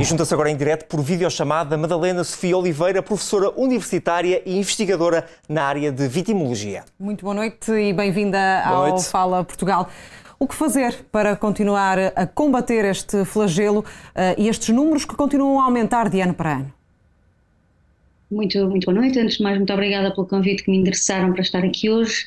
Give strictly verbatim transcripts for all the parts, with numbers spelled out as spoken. E junta-se agora em direto por videochamada Madalena Sofia Oliveira, professora universitária e investigadora na área de vitimologia. Muito boa noite e bem-vinda ao Fala Portugal. O que fazer para continuar a combater este flagelo uh, e estes números que continuam a aumentar de ano para ano? Muito, muito boa noite. Antes de mais, muito obrigada pelo convite que me endereçaram para estar aqui hoje.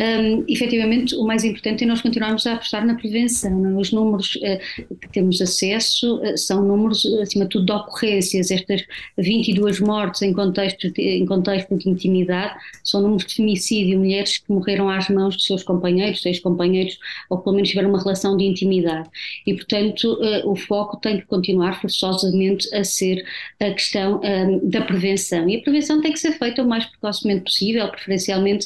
Um, efetivamente, o mais importante é nós continuarmos a apostar na prevenção. Não? Os números uh, que temos acesso uh, são números, acima de tudo, de ocorrências. Estas vinte e duas mortes em contexto, em contexto de intimidade são números de femicídio, mulheres que morreram às mãos de seus companheiros, ex-companheiros, ou pelo menos tiveram uma relação de intimidade. E, portanto, uh, o foco tem que continuar forçosamente a ser a questão uh, da prevenção. E a prevenção tem que ser feita o mais precocemente possível, preferencialmente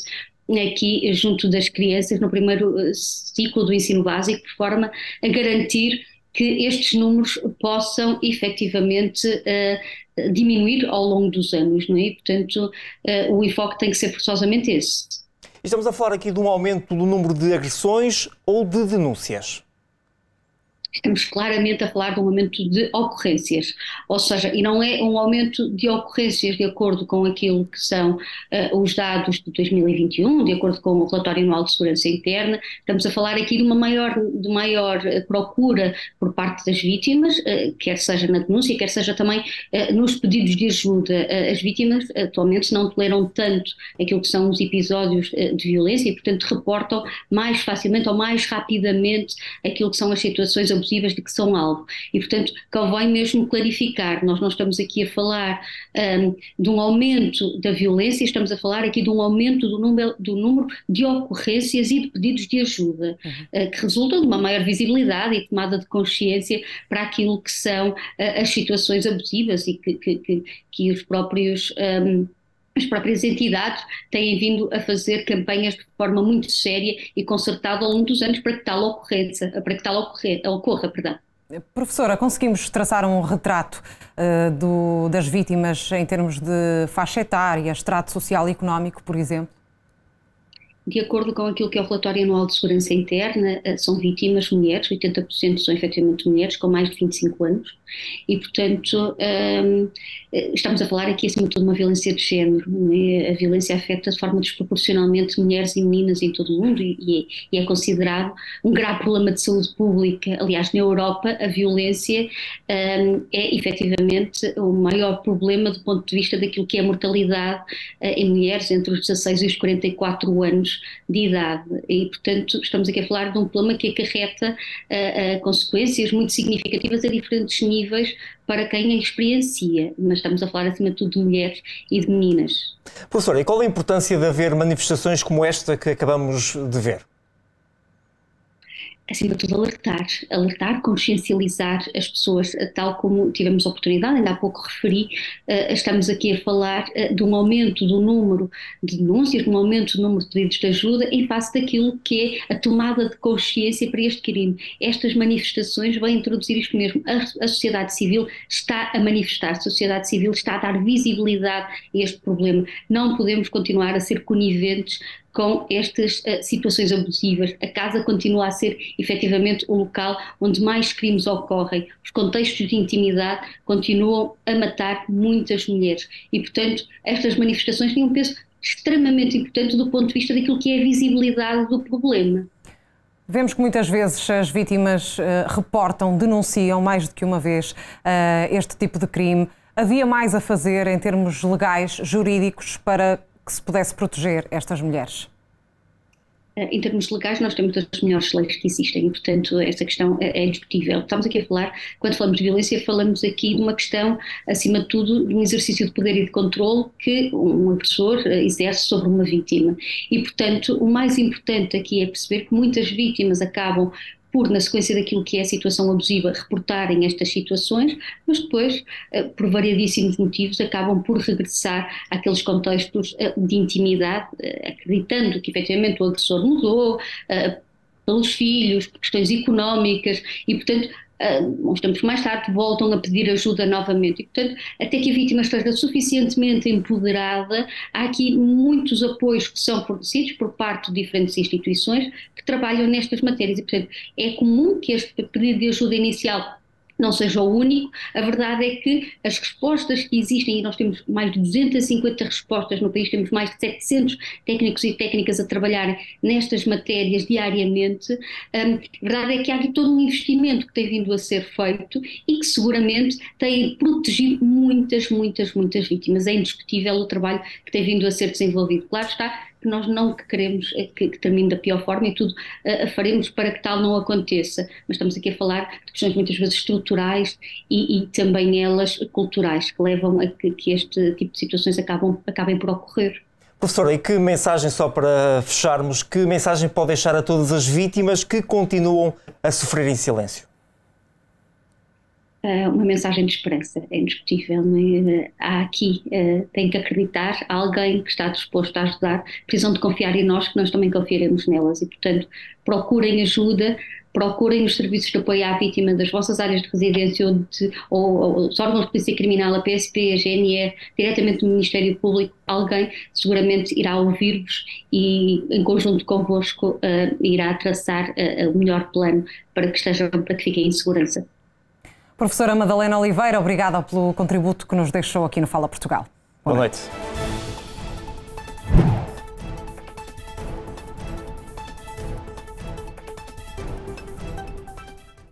aqui junto das crianças, no primeiro ciclo do ensino básico, de forma a garantir que estes números possam efetivamente uh, diminuir ao longo dos anos, não é? E, portanto, uh, o enfoque tem que ser forçosamente esse. Estamos a falar aqui de um aumento do número de agressões ou de denúncias? Estamos claramente a falar de um aumento de ocorrências, ou seja, e não é um aumento de ocorrências de acordo com aquilo que são uh, os dados de dois mil e vinte e um, de acordo com o relatório anual de segurança interna. Estamos a falar aqui de uma maior, de maior procura por parte das vítimas, uh, quer seja na denúncia, quer seja também uh, nos pedidos de ajuda. Uh, as vítimas atualmente não toleram tanto aquilo que são os episódios uh, de violência e, portanto, reportam mais facilmente ou mais rapidamente aquilo que são as situações abusivas de que são alvo. E, portanto, convém mesmo clarificar, nós não estamos aqui a falar um, de um aumento da violência, estamos a falar aqui de um aumento do número, do número de ocorrências e de pedidos de ajuda, uhum. uh, que resultam de uma maior visibilidade e tomada de consciência para aquilo que são uh, as situações abusivas e que, que, que, que os próprios... Um, As próprias entidades têm vindo a fazer campanhas de forma muito séria e concertada ao longo dos anos para que tal ocorrência, para que tal ocorrer, ocorra. Perdão. Professora, conseguimos traçar um retrato uh, do, das vítimas em termos de faixa etária, estrato social e económico, por exemplo? De acordo com aquilo que é o relatório anual de segurança interna, são vítimas mulheres, oitenta por cento são efetivamente mulheres com mais de vinte e cinco anos e, portanto, estamos a falar aqui acima de tudo de uma violência de género. A violência afeta de forma desproporcionalmente mulheres e meninas em todo o mundo e é considerado um grave problema de saúde pública. Aliás, na Europa a violência é efetivamente o maior problema do ponto de vista daquilo que é a mortalidade em mulheres entre os dezasseis e os quarenta e quatro anos de idade e, portanto, estamos aqui a falar de um problema que acarreta uh, uh, consequências muito significativas a diferentes níveis para quem a experiencia, mas estamos a falar acima de tudo de mulheres e de meninas. Professora, e qual a importância de haver manifestações como esta que acabamos de ver? Acima de tudo, alertar, alertar, consciencializar as pessoas, tal como tivemos a oportunidade, ainda há pouco referi, estamos aqui a falar de um aumento do número de denúncias, de um aumento do número de pedidos de ajuda em face daquilo que é a tomada de consciência para este crime. Estas manifestações vão introduzir isto mesmo, a, a sociedade civil está a manifestar, a sociedade civil está a dar visibilidade a este problema. Não podemos continuar a ser coniventes com estas uh, situações abusivas. A casa continua a ser, efetivamente, o local onde mais crimes ocorrem. Os contextos de intimidade continuam a matar muitas mulheres. E, portanto, estas manifestações têm um peso extremamente importante do ponto de vista daquilo que é a visibilidade do problema. Vemos que muitas vezes as vítimas uh, reportam, denunciam mais do que uma vez uh, este tipo de crime. Havia mais a fazer em termos legais, jurídicos, para que se pudesse proteger estas mulheres? Em termos legais, nós temos as melhores leis que existem e, portanto, essa questão é indiscutível. Estamos aqui a falar, quando falamos de violência, falamos aqui de uma questão, acima de tudo, de um exercício de poder e de controle que um agressor exerce sobre uma vítima. E, portanto, o mais importante aqui é perceber que muitas vítimas acabam por, na sequência daquilo que é a situação abusiva, reportarem estas situações, mas depois, por variadíssimos motivos, acabam por regressar àqueles contextos de intimidade, acreditando que efetivamente o agressor mudou, pelos filhos, por questões económicas e, portanto, Uh, uns tempos mais tarde voltam a pedir ajuda novamente e, portanto, até que a vítima esteja suficientemente empoderada, há aqui muitos apoios que são fornecidos por parte de diferentes instituições que trabalham nestas matérias e, portanto, é comum que este pedido de ajuda inicial não seja o único. A verdade é que as respostas que existem, e nós temos mais de duzentas e cinquenta respostas no país, temos mais de setecentos técnicos e técnicas a trabalhar nestas matérias diariamente, a verdade é que há aqui todo um investimento que tem vindo a ser feito e que seguramente tem protegido muitas, muitas, muitas vítimas. É indiscutível o trabalho que tem vindo a ser desenvolvido. Claro está que nós não queremos que termine da pior forma e tudo uh, faremos para que tal não aconteça, mas estamos aqui a falar de questões muitas vezes estruturais e, e também elas culturais, que levam a que, que este tipo de situações acabam, acabem por ocorrer. Professora, e que mensagem, só para fecharmos, que mensagem pode deixar a todas as vítimas que continuam a sofrer em silêncio? Uma mensagem de esperança, é indiscutível, não é? Há aqui, uh, tem que acreditar, há alguém que está disposto a ajudar, precisam de confiar em nós, que nós também confiaremos nelas e, portanto, procurem ajuda, procurem os serviços de apoio à vítima das vossas áreas de residência ou, de, ou, ou os órgãos de polícia criminal, a P S P, a G N R, diretamente do Ministério Público. Alguém seguramente irá ouvir-vos e, em conjunto convosco, uh, irá traçar uh, o melhor plano para que estejam, para que fiquem em segurança. Professora Madalena Oliveira, obrigada pelo contributo que nos deixou aqui no Fala Portugal. Boa noite.